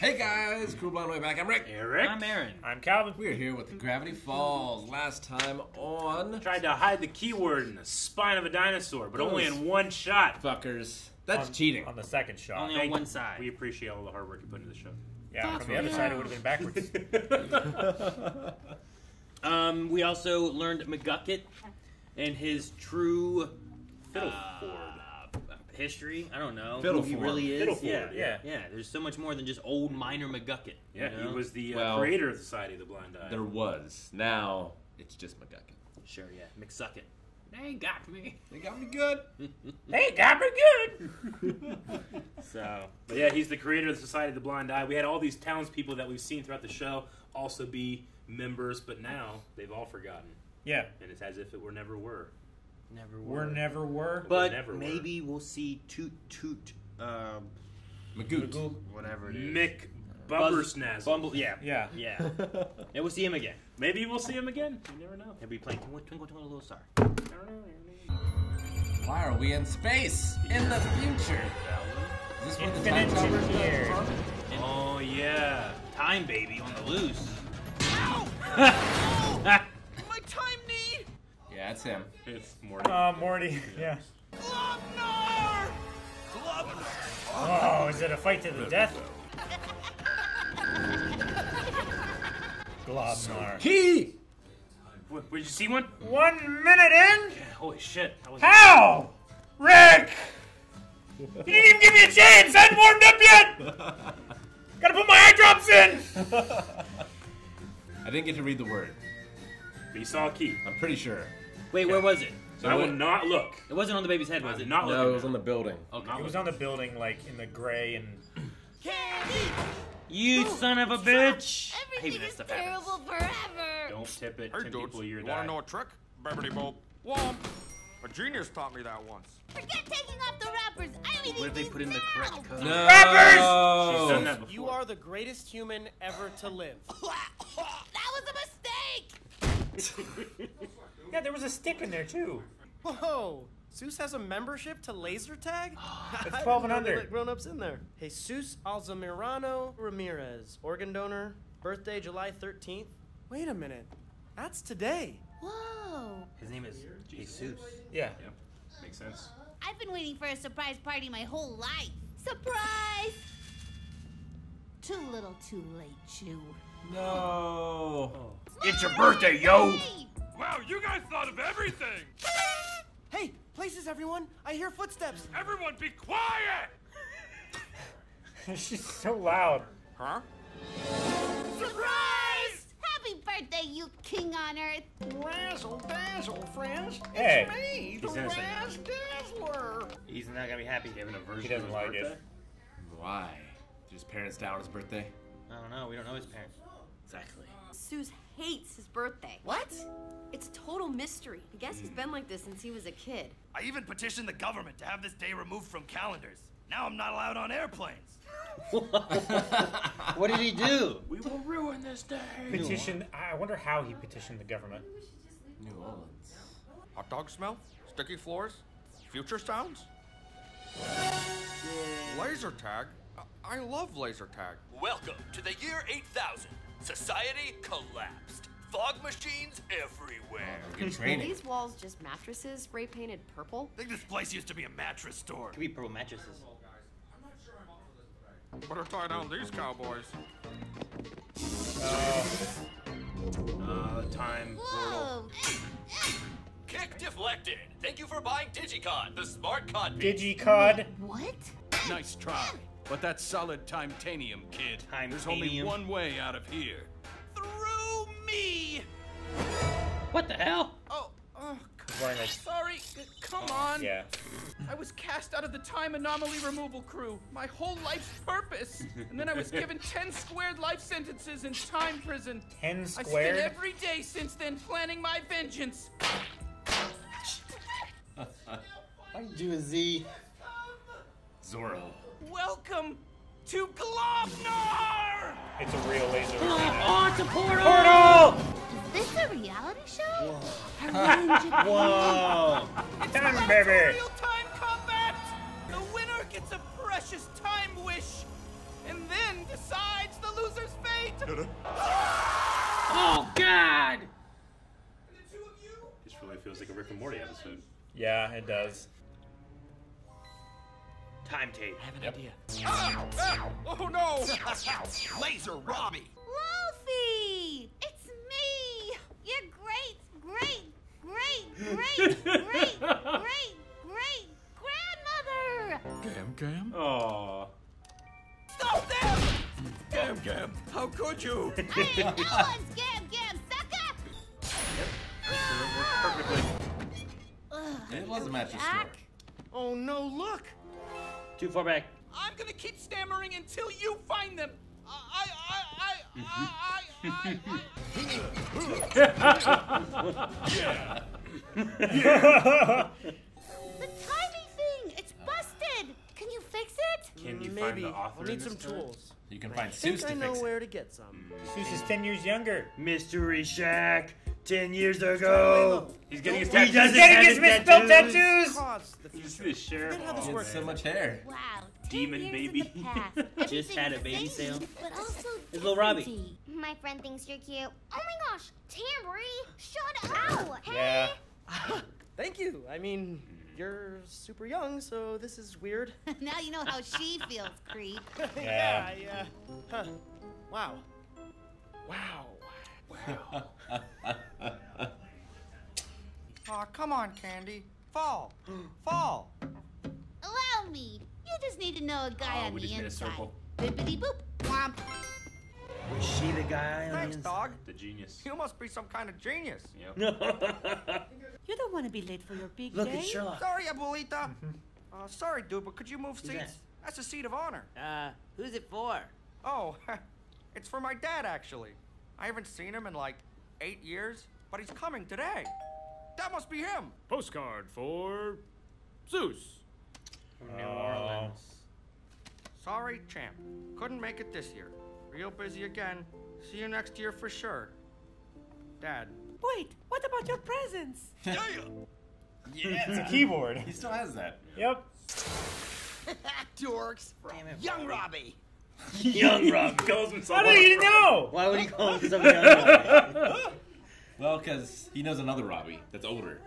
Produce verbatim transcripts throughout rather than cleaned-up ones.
Hey guys, Cool Blind Way Back. I'm Rick. Eric. I'm Aaron. I'm Calvin. We are here with the Gravity Falls. Last time on... Tried to hide the keyword in the spine of a dinosaur, but Those only in one shot. Fuckers. That's on, cheating. On the second shot. Only on Thank one you. side. We appreciate all the hard work you put into the show. Yeah, That's from the other side it would have been backwards. um, we also learned McGucket and his true... Fiddle uh, history. I don't know Fiddle who he form. really is. Fiddle yeah, forward, yeah, yeah. There's so much more than just old minor McGucket. Yeah, you know? He was the uh, well, creator of the Society of the Blind Eye. There was. Now it's just McGucket. Sure, yeah. McSucket. They got me. They got me good. They got me good. So, but yeah, he's the creator of the Society of the Blind Eye. We had all these townspeople that we've seen throughout the show also be members, but now they've all forgotten. Yeah, and it's as if it were never were. Never were. We're never were. But never maybe were. we'll see Toot Toot. Um, Magoot. Magoot. Whatever it is. Mick Bumbersnazzle. Bumble, yeah. Yeah. Yeah. And we'll see him again. Maybe we'll see him again. You never know. He'll be playing Twinkle Twinkle, Twinkle Little Star. Why are we in space? In the future. Is this where the time travelers years. Oh, yeah. Time baby on the loose. Ow! Oh! My time needs. Yeah, it's him. It's Morty. Uh, Morty, yeah. Globnar! Globnar! Oh, is it a fight to the death? Globnar. He! What, did you see one? One minute in? Yeah, holy shit. How? Rick! You didn't even give me a chance! I hadn't warmed up yet! Gotta put my eye drops in! I didn't get to read the word. But you saw a key. I'm pretty sure. Wait, okay. Where was it? So I will not look. It wasn't on the baby's head, was it? Not no, it was on the building. Okay. It was on the building, like, in the gray and... Candy! You oh, son of a bitch! Everything is terrible happens. forever! Don't tip it. Hey, Ten dudes, people your you die. wanna know a trick? Bibbidi bob. Womp! A genius taught me that once. Forget taking off the wrappers! I only need What if they put in now. the correct code? No! Wrappers! She's done that before. You are the greatest human ever to live. That was a mistake! Yeah, there was a stick in there too. Whoa! Soos has a membership to laser tag? It's twelve and under. Grown-ups in there. Hey, Soos Alzamirano Ramirez, organ donor, birthday July thirteenth. Wait a minute, that's today. Whoa! His name is Jesus. Yeah. Yeah, makes sense. I've been waiting for a surprise party my whole life. Surprise! Too little, too late, Chew. No. Oh. It's your birthday, yo! Wow, you guys thought of everything! Hey, places, everyone! I hear footsteps! Everyone be quiet! She's so loud. Huh? Surprise! Happy birthday, you king on earth! Razzle dazzle, friends! Hey. It's me, the Razz Dazzler! He's not gonna be happy giving a version he doesn't of his like birthday. It. Why? Did his parents die on his birthday? I don't know, we don't know his parents. Exactly. Soos hates his birthday. What? It's a total mystery. I guess mm. he's been like this since he was a kid. I even petitioned the government to have this day removed from calendars. Now I'm not allowed on airplanes. What did he do? We will ruin this day. Petition. I wonder how he petitioned the government. New Orleans. Hot dog smell? Sticky floors? Future sounds? Laser tag? I love laser tag. Welcome to the year eight thousand. Society collapsed. Fog machines everywhere. Are these walls just mattresses spray painted purple? I think this place used to be a mattress store. It could be purple mattresses. Better tie down these cowboys. Uh, uh time. Whoa. Kick deflected. Thank you for buying Digicod, the smart cod. Digicod. What? Nice try. But that's solid timetanium, kid. Timetanium. There's only one way out of here. Through me! What the hell? Oh, oh God. Sorry. Come oh, on. Yeah. I was cast out of the time anomaly removal crew. My whole life's purpose. And then I was given ten squared life sentences in time prison. Ten squared? I spent every day since then planning my vengeance. I do a Z. Zorro. Welcome to Globnar! It's a real laser. Oh, it's a portal! Portal! Is this a reality show? Whoa. Whoa. It's time, baby! Real time combat! The winner gets a precious time wish and then decides soda. Oh, God! This really feels like a Rick and Morty episode. Yeah, it does. Time tape. I have an yep. idea. Oh, oh, oh no! Laser Robbie! Wolfie! It's me! You're great, great, great, great, great, great, great grandmother! Gam Gam? Aww. Stop them! Gam Gam, how could you? I ain't no one's Gam Gam, sucker! Yep. That worked perfectly. Ugh, it was a mattress store. Oh no, look! Too far back. I'm gonna keep stammering until you find them. I, I, I, I, I, I. Yeah. Yeah. The tiny thing, it's busted. Can you fix it? Can you Maybe. find the author? We'll need some story? tools. You can find Soos to fix it. I know where to get some. Soos is ten years younger. Mystery Shack. Ten years ago, he's getting his tattoos. He's getting his misspelled tattoos. He's the sheriff. He had so much hair. Wow. Demon baby. Just had a baby sale. But also, it's little Robbie. My friend thinks you're cute. Oh my gosh, Tambourine, shut up. Hey. Yeah. Thank you. I mean, you're super young, so this is weird. Now you know how she feels, creep. Yeah. Yeah. Huh. Wow. Wow. Wow. Aw, oh, come on, Candy. Fall. Fall. Allow me. You just need to know a guy oh, on we the just inside. Made a circle. Bippity boop. Womp. Was she the guy on Thanks, the dog. The genius. You must be some kind of genius. Yep. You don't want to be late for your big Look day. Look at Sherlock. Sorry, Abuelita. uh, sorry, dude, but could you move seats? That? That's a seat of honor. Uh, who's it for? Oh, it's for my dad, actually. I haven't seen him in like eight years, but he's coming today. That must be him. Postcard for Soos. New Orleans. Sorry, champ. Couldn't make it this year. Real busy again. See you next year for sure. Dad. Wait, what about your presents? Yeah, yeah, it's a keyboard. He still has that. Yep. Dorks. Damn it, Young Robbie. Robbie. Young Robbie calls him How do you know? Why would he call him something young Robbie? Well, because he knows another Robbie that's older.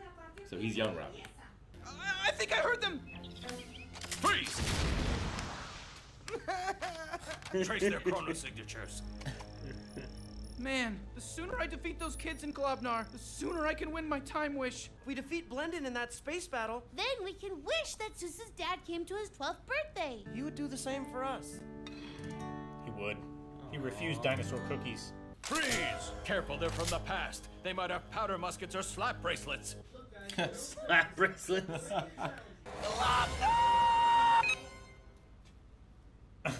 So he's Young Robbie. Uh, I think I heard them. Freeze! Trace their chrono signatures. Man, the sooner I defeat those kids in Globnar, the sooner I can win my time wish. If we defeat Blendin in that space battle, then we can wish that Soos's dad came to his twelfth birthday. You would do the same for us. He would. He refused dinosaur cookies. Freeze! Careful, they're from the past. They might have powder muskets or slap bracelets. Slap bracelets?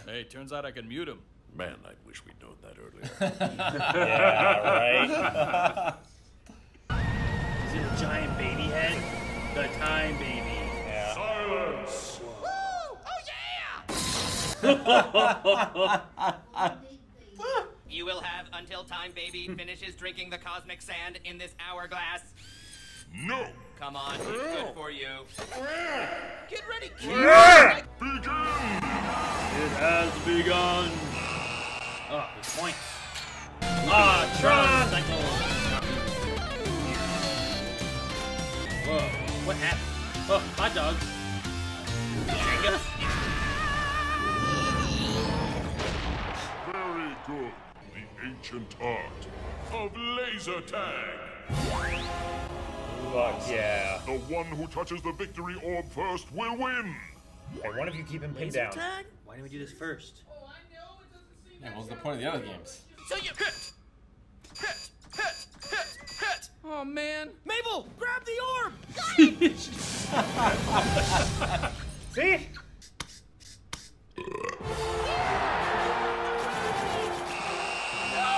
Hey, turns out I can mute him. Man, I wish we'd known that earlier. Yeah, right? Is it a giant baby head? The time baby. Yeah. Silence! Woo! Oh, yeah! You will have until time baby finishes drinking the cosmic sand in this hourglass. No! Come on, it's good for you. Get ready, kid! Begin! It has begun! Oh, good point. Ah, tricycle! Whoa, what happened? Oh, hot dogs. Very good. The ancient art of laser tag. Fuck yeah. The one who touches the victory orb first will win. And one of you keep him pinned down. Tag? Why didn't we do this first? Yeah, what was the point of the other games? So you hit! Hit! Hit! Hit! Hit! Oh man! Mabel! Grab the orb! Got it! See? No!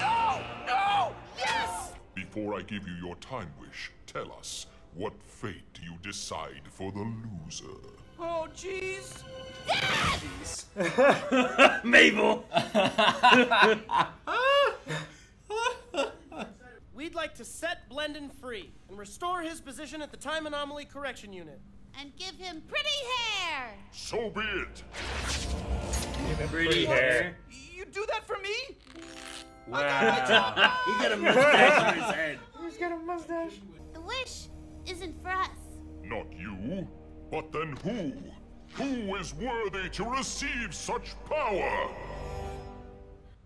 No! No! Yes! Before I give you your time wish, tell us, what fate do you decide for the loser? Oh, jeez! Jeez. Mabel! We'd like to set Blendin free and restore his position at the Time Anomaly Correction Unit. And give him pretty hair! So be it! Give him pretty, pretty hair. hair. You do that for me? Wow. He got a mustache on his head. He's got a mustache. The wish isn't for us. Not you, but then who? Who is worthy to receive such power?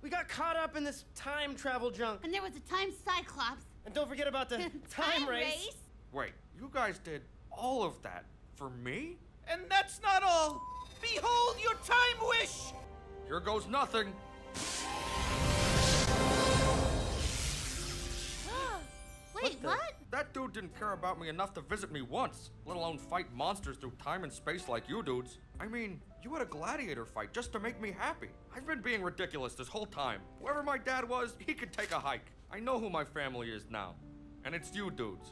We got caught up in this time travel junk. And there was a time cyclops. And don't forget about the time, time race. race. Wait, you guys did all of that for me? And that's not all. Behold your time wish. Here goes nothing. Wait, what, the, what? That dude didn't care about me enough to visit me once, let alone fight monsters through time and space like you dudes. I mean, you had a gladiator fight just to make me happy. I've been being ridiculous this whole time. Whoever my dad was, he could take a hike. I know who my family is now, and it's you dudes.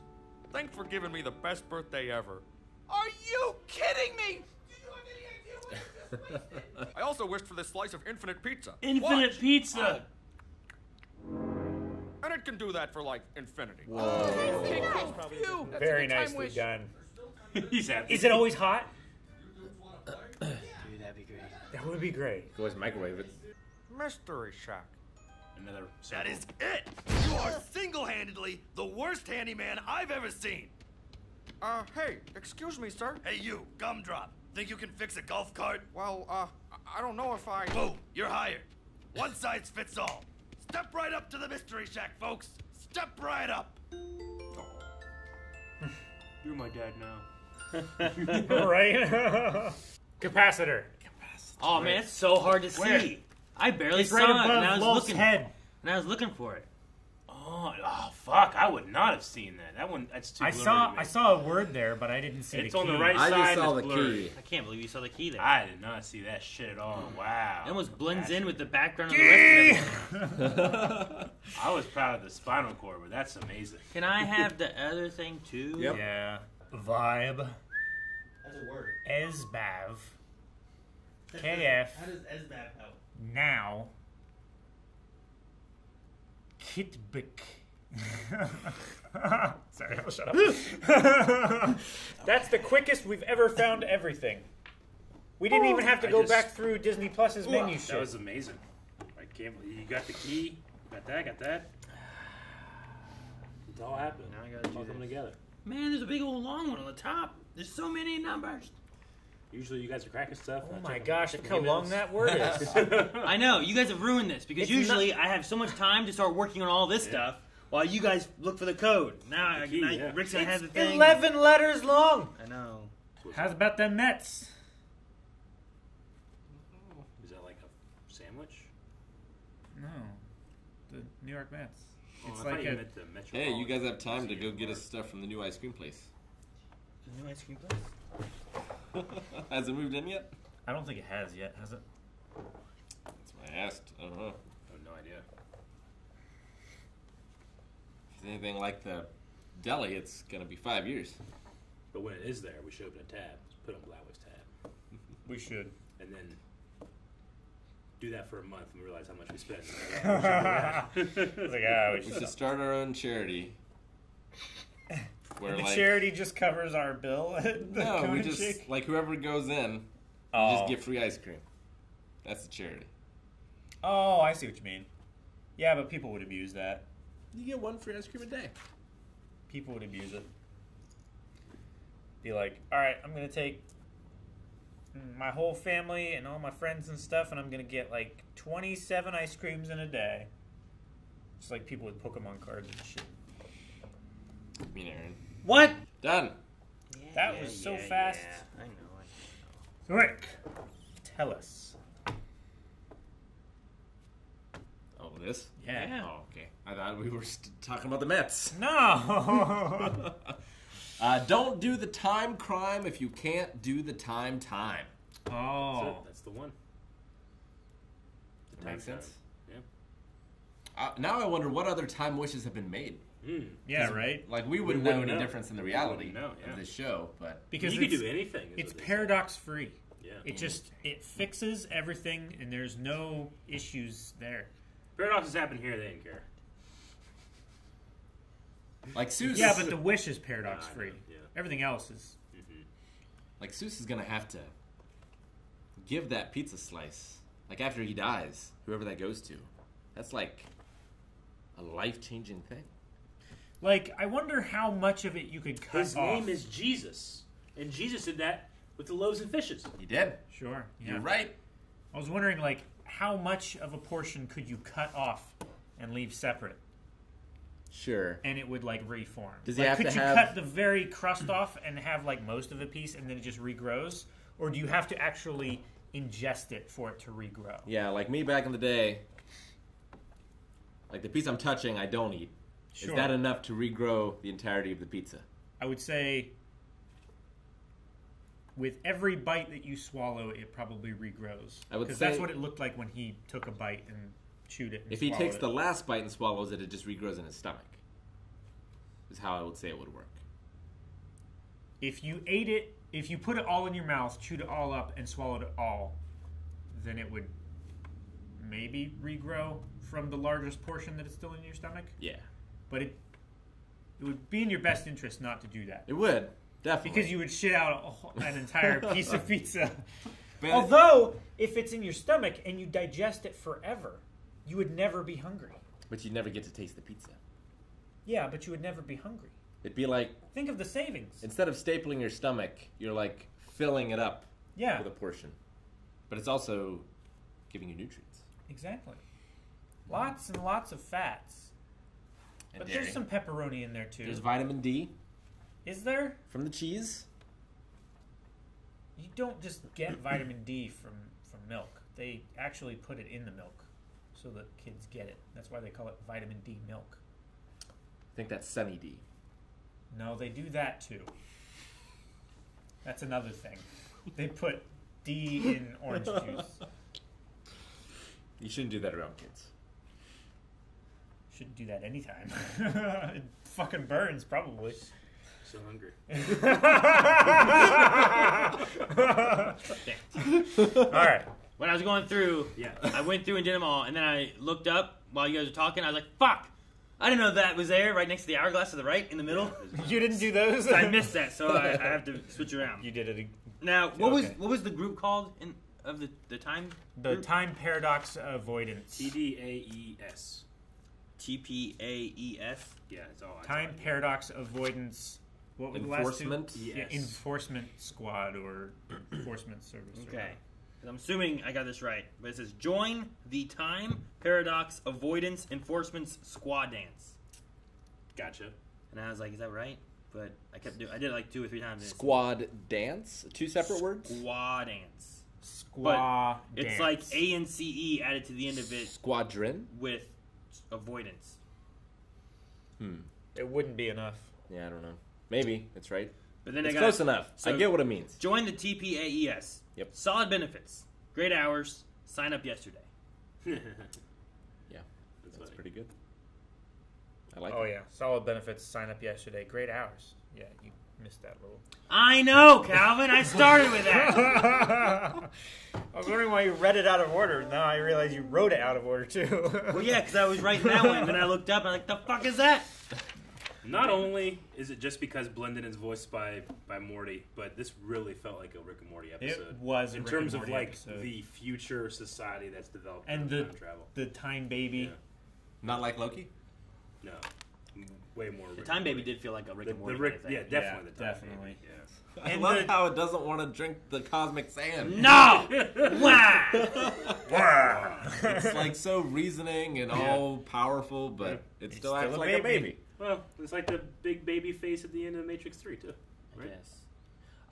Thanks for giving me the best birthday ever. Are you kidding me? Do you have any idea what you just wasted? I also wished for this slice of infinite pizza. Infinite Watch. pizza! Oh. And it can do that for, like, infinity. Whoa. Oh, nicely done. Very nicely done. He's happy. Is it always hot? Dude, that'd be great. That would be great. Go ahead, microwave it. Mystery Shack. Another sample. That is it! You are single-handedly the worst handyman I've ever seen. Uh, hey, excuse me, sir. Hey, you, Gumdrop. Think you can fix a golf cart? Well, uh, I don't know if I... Boom, you're hired. One size fits all. Step right up to the Mystery Shack, folks. Step right up. Oh. You're my dad now. Right? Capacitor. Capacitor. Oh, man, it's so hard to Where? see. I barely it's saw right above it, and I was Love's looking head. And I was looking for it. Oh, oh, fuck! I would not have seen that. That one, that's too. I saw, to I saw a word there, but I didn't see it's the key. It's on the right I side. I saw the blurry. key. I can't believe you saw the key there. I did not see that shit at all. Wow. It almost blends in with the background. Of the rest of I was proud of the spinal cord, but that's amazing. Can I have the other thing too? Yep. Yeah. Vibe. That's a word. Esbav. K F. How does Esbav help? Now. Kitbick. Sorry, I'll shut up. That's the quickest we've ever found everything. We didn't oh, even have to I go just... back through Disney Plus's menu shit. That shit was amazing. I can't believe you got the key. You got that, got that. It's all happened. Now I gotta put them together. Man, there's a big old long one on the top. There's so many numbers. Usually you guys are cracking stuff. Oh my gosh, look how long that word is. I know, you guys have ruined this, because it's usually not... I have so much time to start working on all this yeah. stuff while you guys look for the code. Now the key, I, yeah. Rick's gonna have the thing. eleven letters long! I know. How's about them Mets? Is that like a sandwich? No. The New York Mets. Oh, it's I like a... you the hey, you guys have time to go get us stuff from the new ice cream place. The new ice cream place? Has it moved in yet? I don't think it has yet, has it? That's what I asked. I don't know. I have no idea. If it's anything like the deli, it's going to be five years. But when it is there, we should open a tab. Let's put on Gladway's tab. We should. And then do that for a month and realize how much we spent. It's like, ah, we should, we should start our own charity. Where, and the like, charity just covers our bill. No, we just chick. like whoever goes in, oh. you just get free ice cream. That's the charity. Oh, I see what you mean. Yeah, but people would abuse that. You get one free ice cream a day. People would abuse it. Be like, all right, I'm gonna take my whole family and all my friends and stuff, and I'm gonna get like twenty-seven ice creams in a day. Just like people with Pokemon cards and shit. Me and Aaron. What? Done. Yeah, that yeah, was so yeah, fast. Yeah. I know, I know. Rick, tell us. Oh, this? Yeah. yeah. Oh, okay. I thought we were st talking about the Mets. No. uh, don't do the time crime if you can't do the time time. Oh. That's, that's the one. The time makes sense. Time. Yeah. Uh, now I wonder what other time wishes have been made. Mm. Yeah, right? Like, we wouldn't we know any know. difference in the reality know, yeah. of this show, but... Because you could do anything. It's paradox-free. Yeah. It just, it fixes everything, and there's no issues there. Paradoxes happen here, they didn't care. Like, Soos... Yeah, but the wish is paradox-free. Nah, yeah. Everything else is... Mm-hmm. Like, Soos is gonna have to give that pizza slice. Like, after he dies, whoever that goes to. That's like... a life-changing thing. Like, I wonder how much of it you could cut His off. Name is Jesus. And Jesus did that with the loaves and fishes. He did. Sure. Yeah. You're right. I was wondering, like, how much of a portion could you cut off and leave separate? Sure. And it would, like, reform. Does he like, have could to you have... cut the very crust off and have, like, most of a piece and then it just regrows? Or do you have to actually ingest it for it to regrow? Yeah, like me back in the day, like, the piece I'm touching, I don't eat. Sure. Is that enough to regrow the entirety of the pizza? I would say with every bite that you swallow, it probably regrows. I would say... Because that's what it looked like when he took a bite and chewed it and If he takes it. the last bite and swallows it, it just regrows in his stomach. Is how I would say it would work. If you ate it, if you put it all in your mouth, chewed it all up, and swallowed it all, then it would maybe regrow from the largest portion that is still in your stomach? Yeah. But it, it would be in your best interest not to do that. It would, definitely. Because you would shit out a whole, an entire piece of pizza. But although, if it's in your stomach and you digest it forever, you would never be hungry. But you'd never get to taste the pizza. Yeah, but you would never be hungry. It'd be like... Think of the savings. Instead of stapling your stomach, you're like filling it up yeah. with a portion. But it's also giving you nutrients. Exactly. Lots and lots of fats. But dairy. There's some pepperoni in there, too. There's vitamin D. Is there? From the cheese. You don't just get vitamin D from, from milk. They actually put it in the milk so that kids get it. That's why they call it vitamin D milk. I think that's Sunny D. No, they do that, too. That's another thing. They put D in orange juice. You shouldn't do that around kids. Shouldn't do that anytime. It fucking burns, probably. So hungry. All right. When I was going through, yeah, I went through and did them all, and then I looked up while you guys were talking. I was like, "Fuck! I didn't know that was there, right next to the hourglass to the right, in the middle." Yeah, you didn't do those. I missed that, so I, I have to switch around. You did it. Now, what okay. was what was the group called in, of the the time? The group? Time paradox avoidance. T D A E S. T P A E S? Yeah, it's all Time I Paradox Avoidance. What was Enforcement? The last two? Yes. Yeah, Enforcement Squad or Enforcement Service. Okay. I'm assuming I got this right. But it says, join the Time Paradox Avoidance Enforcement Squad Dance. Gotcha. And I was like, is that right? But I kept doing I did it like two or three times. Squad Dance? Two separate words? Squad Dance. Squad Dance. It's like A N C E added to the end of it. Squadron? With... avoidance. Hmm. It wouldn't be enough. Yeah, I don't know. Maybe that's right. But then it's I got, close enough. So I get what it means. Join the T P A E S. Yep. Solid benefits. Great hours. Sign up yesterday. Yeah, that's, that's pretty good. I like. Oh that. yeah, solid benefits. Sign up yesterday. Great hours. Yeah, you missed that little. I know, Calvin. I started with that. I was wondering why you read it out of order. Now I realize you wrote it out of order, too. Well, yeah, because I was writing that one, and then I looked up, and I'm like, the fuck is that? Not only is it just because Blendin is voiced by, by Morty, but this really felt like a Rick and Morty episode. It was a In Rick terms and Morty of, like, episode. The future society that's developed and the, time travel. The time baby. Yeah. Not like Loki? No. Way more Rick the time baby did feel like a Rick the, and Morty the Rick, yeah definitely yeah, the time definitely yeah. I and love the, how it doesn't want to drink the cosmic sand. No. Wow. Wow. It's like so reasoning and yeah. all powerful, but yeah. it still acts still like a baby. a baby. Well, it's like the big baby face at the end of Matrix three too, right? Yes.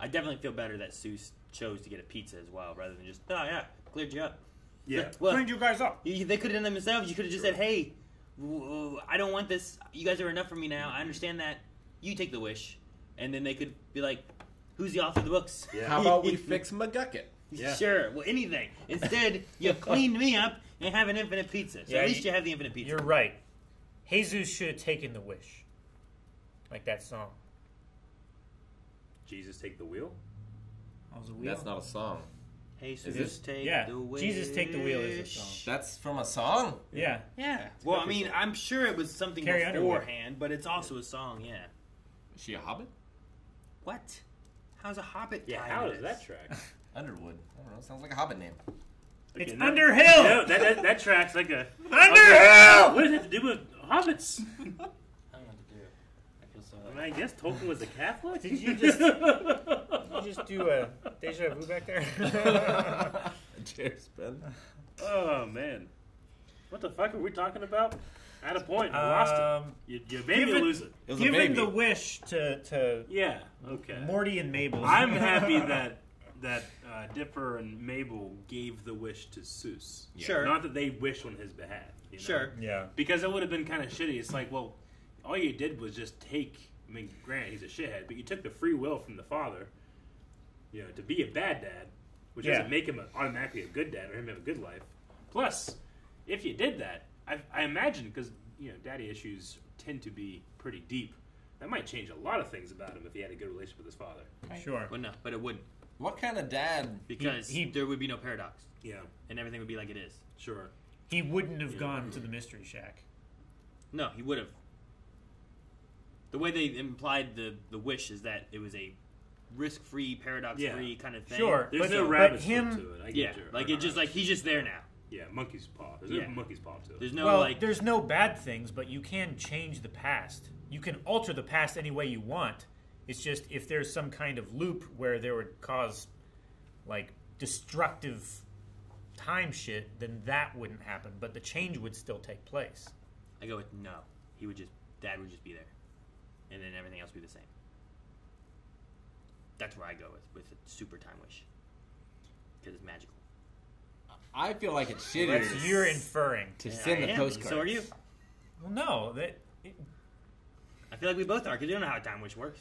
I, I definitely feel better that Soos chose to get a pizza as well rather than just oh yeah cleared you up. Yeah, well, cleared you guys up. You, they could have done them themselves. You could have just sure. said hey. I don't want this. You guys are enough for me now. I understand that. You take the wish. And then they could be like, who's the author of the books? Yeah. How about we fix McGucket? Yeah. Sure. Well, anything. Instead, you cleaned me up and have an infinite pizza. So yeah, at least you, you have the infinite pizza. You're right. Jesus should have taken the wish. Like that song. Jesus take the wheel? That was a wheel. That's not a song. Jesus is take yeah. the wheel. Jesus take the wheel is a song. That's from a song? Yeah. Yeah. yeah. Well, I mean, I'm sure it was something Carrie beforehand, Underwood. But it's also a song, yeah. Is she a hobbit? What? How's a hobbit Yeah, how does that track? Underwood. I don't know. Sounds like a hobbit name. Okay, it's no, Underhill! No, that, that, that track's like a... Underhill! What does it have to do with hobbits. I don't know what to do. I feel so. I, mean, I guess Tolkien was a Catholic. Did you just? Did you just do a déjà vu back there? Cheers, Ben. Oh man, what the fuck are we talking about? At a point, you um, lost it. You, you maybe lose it. It was given a baby. The wish to, to yeah, okay. Morty and Mabel. I'm happy that that uh, Dipper and Mabel gave the wish to Soos. Yeah. Sure. Not that they wished on his behalf. You know? Sure. Yeah. Because it would have been kind of shitty. It's like, well, all you did was just take. I mean, granted, he's a shithead, but you took the free will from the father. You know, to be a bad dad, which yeah. doesn't make him a, automatically a good dad or him have a good life. Plus, if you did that. I, I imagine, because, you know, daddy issues tend to be pretty deep. That might change a lot of things about him if he had a good relationship with his father. Right. Sure. But no, but it wouldn't. What kind of dad? Because he, he, there would be no paradox. Yeah. And everything would be like it is. Sure. He wouldn't have yeah. gone to the Mystery Shack. No, he would have. The way they implied the, the wish is that it was a risk-free, paradox-free yeah. kind of thing. Sure. There's but, no rabbit to it. I get yeah. Your, like, it just, like, he's just there now. Yeah, monkey's paw. There's yeah. no monkey's paw to it. There's no, well, like... there's no bad things, but you can change the past. You can alter the past any way you want. It's just if there's some kind of loop where there would cause, like, destructive time shit, then that wouldn't happen. But the change would still take place. I go with no. He would just... Dad would just be there. And then everything else would be the same. That's where I go with, with a super time wish. Because it's magical. I feel like it's shittier. That's you're inferring to yeah, send I the am. Postcards. So are you? Well, no. That, it, I feel like we both are because you don't know how a time wish works.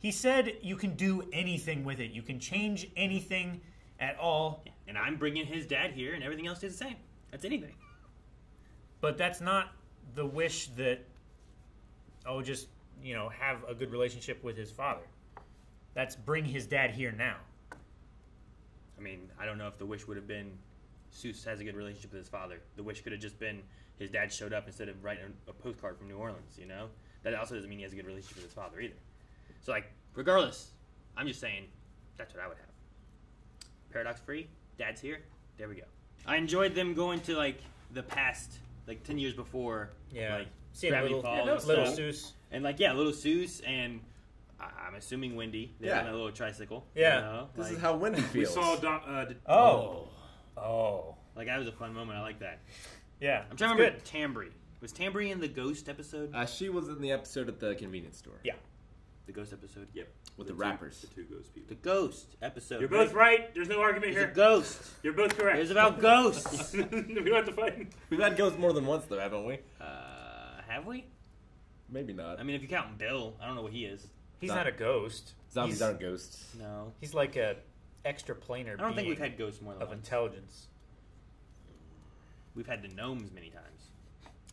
He said you can do anything with it. You can change anything at all. Yeah. And I'm bringing his dad here, and everything else is the same. That's anything. But that's not the wish that. Oh, just you know, have a good relationship with his father. That's bring his dad here now. I mean, I don't know if the wish would have been. Soos has a good relationship with his father. The wish could have just been his dad showed up instead of writing a postcard from New Orleans, you know? That also doesn't mean he has a good relationship with his father either. So, like, regardless, I'm just saying that's what I would have. Paradox-free, dad's here, there we go. I enjoyed them going to, like, the past, like, ten years before. Yeah. Like, Gravity Falls. Yeah, little Soos. And, like, yeah, little Soos and... I'm assuming Wendy. They're on a little tricycle. Yeah. You know? This like, is how Wendy feels. We saw... Don, uh, oh. oh. Oh. Like, that was a fun moment. I like that. Yeah. I'm trying to remember Tambri. Was Tambri in the ghost episode? Uh, she was in the episode at the convenience store. Yeah. The ghost episode? Yep. With the, the rappers. Two, the two ghost people. The ghost episode. You're both right. There's no argument it's here. A ghost. You're both correct. It's about ghosts. We don't have to fight. We've had ghosts more than once, though, haven't we? Uh, have we? Maybe not. I mean, if you count Bill, I don't know what he is. He's not, not a ghost. Zombies he's, aren't ghosts. No. He's like a... extraplanar. I don't think we've had ghosts more than of once. Intelligence. We've had the gnomes many times.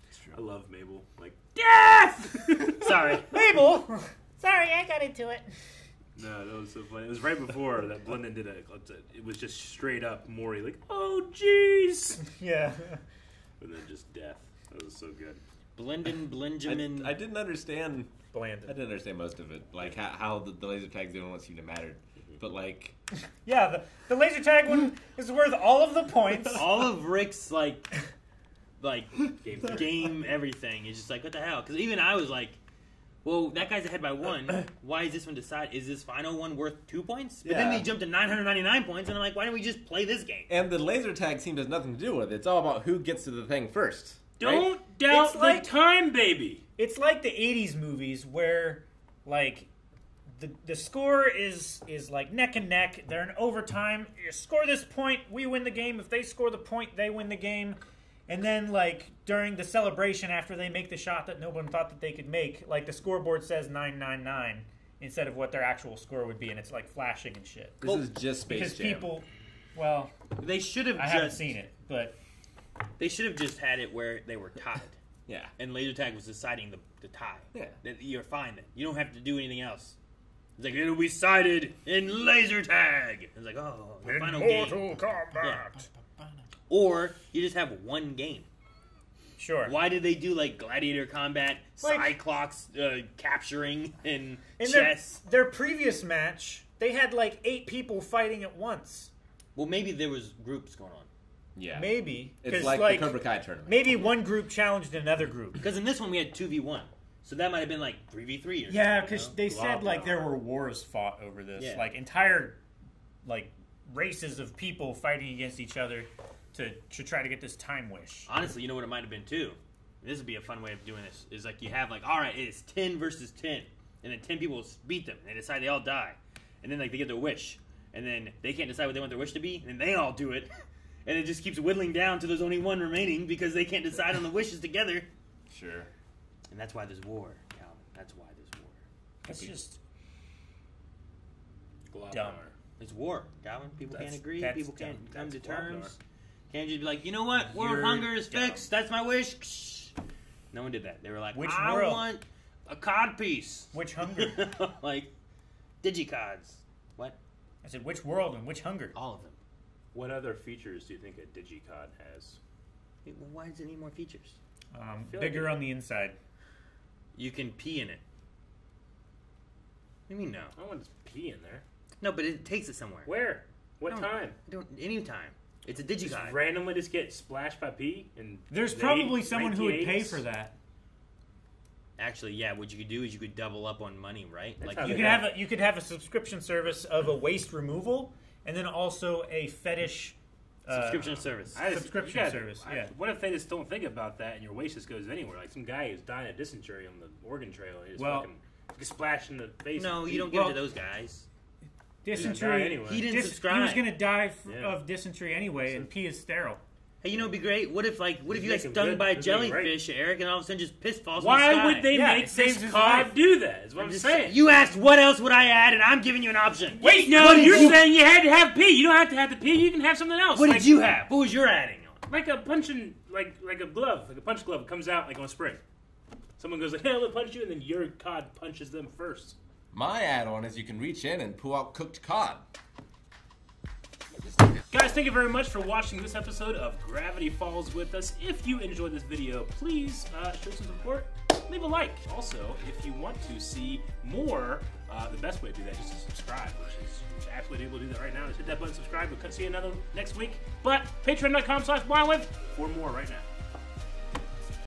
It's true. I love Mabel. Like death. Sorry, Mabel. Sorry, I got into it. No, that was so funny. It was right before that Blendin did a. It was just straight up Maury, like, oh jeez. Yeah. And then just death. That was so good. Blendin, Blenjamin. I, I didn't understand. Blendin. I didn't understand most of it. Like how, how the, the laser tags didn't seem to matter. But like, yeah, the, the laser tag one is worth all of the points. All of Rick's like, like game, game everything is just like what the hell? Because even I was like, well, that guy's ahead by one. Why is this one decided? Is this final one worth two points? But yeah. then they jumped to nine hundred ninety nine points, and I'm like, why don't we just play this game? And the laser tag scene has nothing to do with it. It's all about who gets to the thing first. Don't right? doubt it's the like, time, baby. It's like the eighties movies where, like. The, the score is, is like neck and neck. They're in overtime. You score this point, we win the game. If they score the point, they win the game. And then, like, during the celebration after they make the shot that no one thought that they could make, like, the scoreboard says nine nine nine instead of what their actual score would be, and it's, like, flashing and shit. This well, is just Space because Jam. Because people, well, they should have I just, haven't seen it, but... They should have just had it where they were tied. Yeah. And laser tag was deciding the, the tie. Yeah. That you're fine then. You don't have to do anything else. It's like, it'll be sided in laser tag. It's like, oh, the in final game. Mortal Kombat. Yeah. Or you just have one game. Sure. Why did they do, like, gladiator combat, like, Cyclops uh, capturing, and in chess? Their, their previous match, they had, like, eight people fighting at once. Well, maybe there was groups going on. Yeah. Maybe. It's like, like the Cobra Kai tournament. Maybe one group challenged another group. Because in this one we had two v one. So that might have been like three v three or yeah, something. Yeah, because you know? they blah, said blah, like blah. there were wars fought over this. Yeah. Like entire like races of people fighting against each other to, to try to get this time wish. Honestly, you know what it might have been too? This would be a fun way of doing this. Is like you have like, all right, it is ten versus ten. And then ten people beat them. And they decide they all die. And then like they get their wish. And then they can't decide what they want their wish to be. And then they all do it. And it just keeps whittling down to there's only one remaining because they can't decide on the wishes together. Sure. And that's why there's war, Calvin. That's why there's war. That's people. just... Globnar. Dumb. It's war, Calvin. People that's, can't agree. People dumb. can't come that's to terms. Globnar. Can't just be like, you know what? World You're hunger is dumb. fixed. That's my wish. No one did that. They were like, Which I world? want a cod piece. Which hunger? Like, Digicods. What? I said, which world and which hunger? All of them. What other features do you think a Digicod has? It, well, why does it need more features? Um, bigger like on the inside. You can pee in it. What do you mean no? I don't want to pee in there. No, but it takes it somewhere. Where? What don't, time? Don't, any time. It's a Digicod. Just randomly just get splashed by pee? And There's probably someone who would pay for that. Actually, yeah, what you could do is you could double up on money, right? That's like You could have, have a, you could have a subscription service of a waste removal, and then also a fetish subscription uh, service. I just, subscription gotta, service, I, yeah. What if they just don't think about that and your waste just goes anywhere? Like some guy who's dying of dysentery on the Oregon Trail and he's well, fucking splashed in the face. No, you don't give well, it to those guys. Dysentery. Anyway. He didn't Dis subscribe. He was going to die for, yeah. of dysentery anyway, so, and pee is sterile. Hey, you know it'd be great. What if like what if you got stung good. by a jellyfish, Eric, and all of a sudden just piss falls? Why the would they yeah, make this cod do that? Is what I'm, I'm saying. You asked what else would I add, and I'm giving you an option. Wait, no, you're you... saying you had to have pee. You don't have to have the pee. You can have something else. What like, did you have? What was your adding on? Like a punching, like like a glove, like a punch glove comes out like on spring. Someone goes like, "Hey, I'll punch you," and then your cod punches them first. My add-on is you can reach in and pull out cooked cod. Guys, thank you very much for watching this episode of Gravity Falls with us. If you enjoyed this video, please uh, show some support, leave a like. Also, if you want to see more, uh, the best way to do that is to subscribe, which is absolutely able to do that right now. Just hit that button, subscribe. We'll see you another next week. But patreon dot com slash blindwave for more right now.